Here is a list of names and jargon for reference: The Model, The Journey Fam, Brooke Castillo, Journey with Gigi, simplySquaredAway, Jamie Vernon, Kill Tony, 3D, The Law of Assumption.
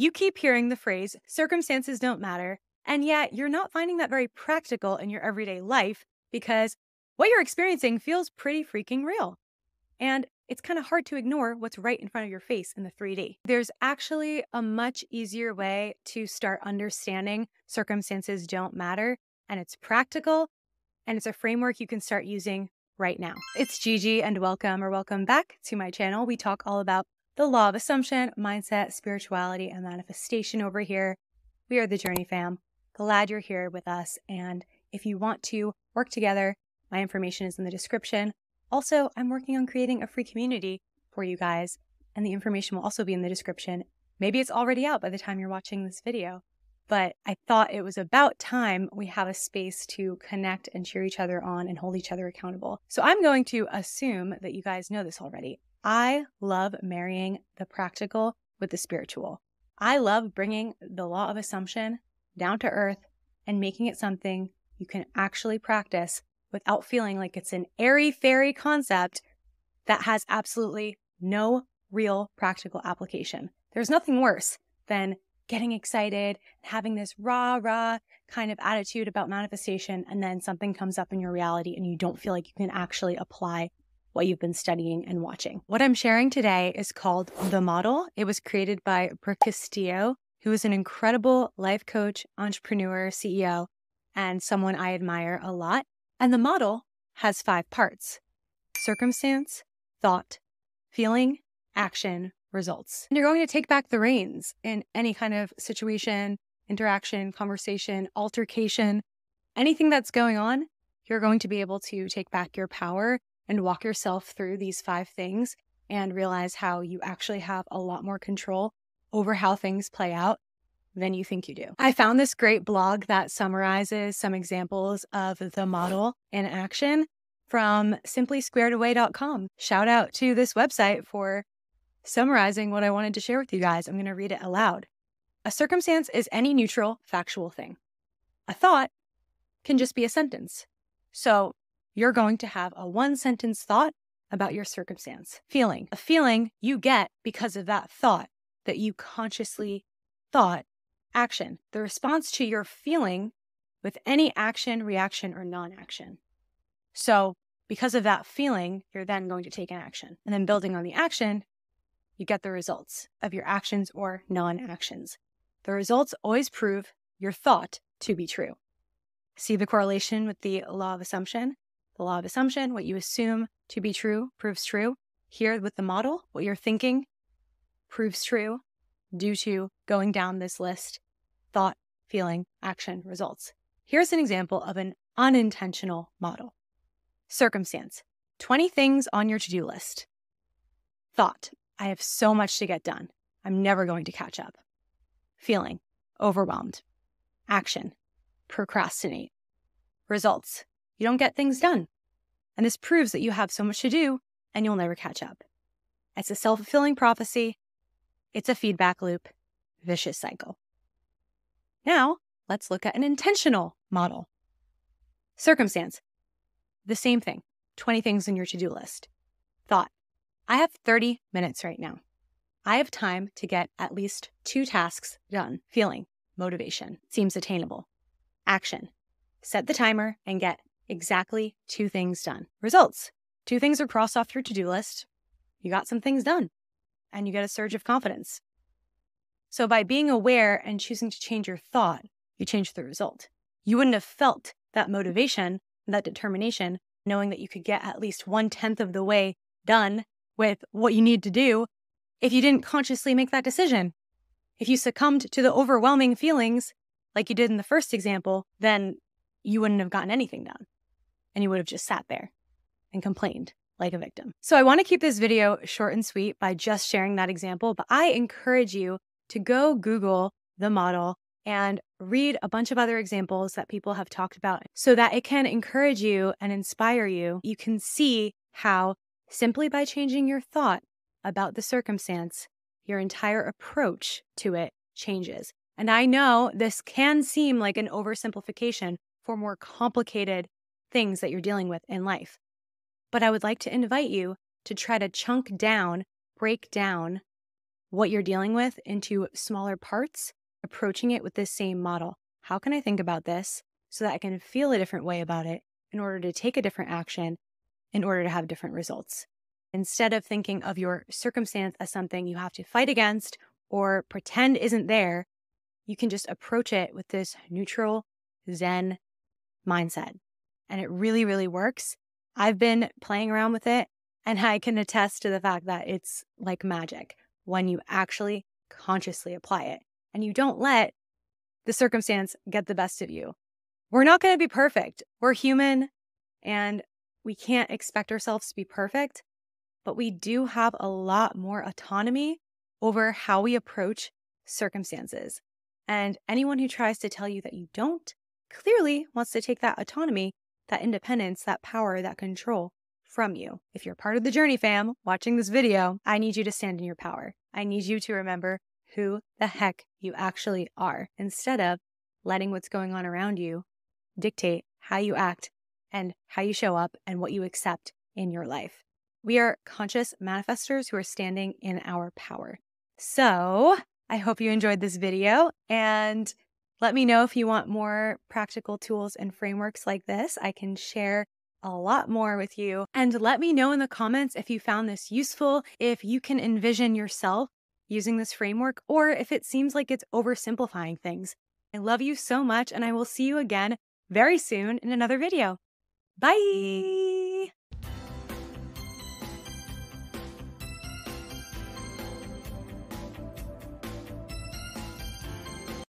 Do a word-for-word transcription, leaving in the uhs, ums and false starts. You keep hearing the phrase, circumstances don't matter, and yet you're not finding that very practical in your everyday life because what you're experiencing feels pretty freaking real. And it's kind of hard to ignore what's right in front of your face in the three D. There's actually a much easier way to start understanding circumstances don't matter, and it's practical, and it's a framework you can start using right now. It's Gigi, and welcome or welcome back to my channel. We talk all about the law of assumption, mindset, spirituality, and manifestation over here. We are the Journey Fam. Glad you're here with us. And if you want to work together, my information is in the description. Also, I'm working on creating a free community for you guys, and the information will also be in the description. Maybe it's already out by the time you're watching this video, but I thought it was about time we have a space to connect and cheer each other on and hold each other accountable. So I'm going to assume that you guys know this already. I love marrying the practical with the spiritual. I love bringing the law of assumption down to earth and making it something you can actually practice without feeling like it's an airy-fairy concept that has absolutely no real practical application. There's nothing worse than getting excited, having this rah-rah kind of attitude about manifestation, and then something comes up in your reality and you don't feel like you can actually apply what you've been studying and watching. What I'm sharing today is called The Model. It was created by Brooke Castillo, who is an incredible life coach, entrepreneur, C E O, and someone I admire a lot. And the model has five parts: circumstance, thought, feeling, action, results. And you're going to take back the reins in any kind of situation, interaction, conversation, altercation, anything that's going on. You're going to be able to take back your power and walk yourself through these five things and realize how you actually have a lot more control over how things play out than you think you do. I found this great blog that summarizes some examples of the model in action from simply squared away dot com. Shout out to this website for summarizing what I wanted to share with you guys. I'm going to read it aloud. A circumstance is any neutral, factual thing. A thought can just be a sentence. So you're going to have a one-sentence thought about your circumstance. Feeling. A feeling you get because of that thought that you consciously thought. Action. The response to your feeling with any action, reaction, or non-action. So because of that feeling, you're then going to take an action. And then building on the action, you get the results of your actions or non-actions. The results always prove your thought to be true. See the correlation with the law of assumption? The law of assumption, what you assume to be true proves true. Here with the model, what you're thinking proves true due to going down this list: thought, feeling, action, results. Here's an example of an unintentional model. Circumstance, twenty things on your to-do list. Thought, I have so much to get done. I'm never going to catch up. Feeling, overwhelmed. Action, procrastinate. Results, you don't get things done. And this proves that you have so much to do and you'll never catch up. It's a self-fulfilling prophecy. It's a feedback loop, vicious cycle. Now, let's look at an intentional model. Circumstance, the same thing, twenty things on your to-do list. Thought, I have thirty minutes right now. I have time to get at least two tasks done. Feeling, motivation, seems attainable. Action, set the timer and get exactly two things done. Results, two things are crossed off your to-do list. You got some things done. And you get a surge of confidence. So by being aware and choosing to change your thought, you change the result. You wouldn't have felt that motivation, that determination, knowing that you could get at least one-tenth of the way done with what you need to do if you didn't consciously make that decision. If you succumbed to the overwhelming feelings like you did in the first example, then you wouldn't have gotten anything done. And you would have just sat there and complained like a victim. So I want to keep this video short and sweet by just sharing that example, but I encourage you to go Google the model and read a bunch of other examples that people have talked about so that it can encourage you and inspire you. You can see how simply by changing your thought about the circumstance, your entire approach to it changes. And I know this can seem like an oversimplification for more complicated things that you're dealing with in life. But I would like to invite you to try to chunk down, break down what you're dealing with into smaller parts, approaching it with this same model. How can I think about this so that I can feel a different way about it in order to take a different action, in order to have different results? Instead of thinking of your circumstance as something you have to fight against or pretend isn't there, you can just approach it with this neutral, zen mindset. And it really, really works. I've been playing around with it, and I can attest to the fact that it's like magic when you actually consciously apply it and you don't let the circumstance get the best of you. We're not going to be perfect. We're human, and we can't expect ourselves to be perfect, but we do have a lot more autonomy over how we approach circumstances. And anyone who tries to tell you that you don't clearly wants to take that autonomy, that independence, that power, that control from you. If you're part of the Journey Fam watching this video, I need you to stand in your power. I need you to remember who the heck you actually are, instead of letting what's going on around you dictate how you act and how you show up and what you accept in your life. We are conscious manifestors who are standing in our power. So I hope you enjoyed this video, and let me know if you want more practical tools and frameworks like this. I can share a lot more with you. And let me know in the comments if you found this useful, if you can envision yourself using this framework, or if it seems like it's oversimplifying things. I love you so much, and I will see you again very soon in another video. Bye!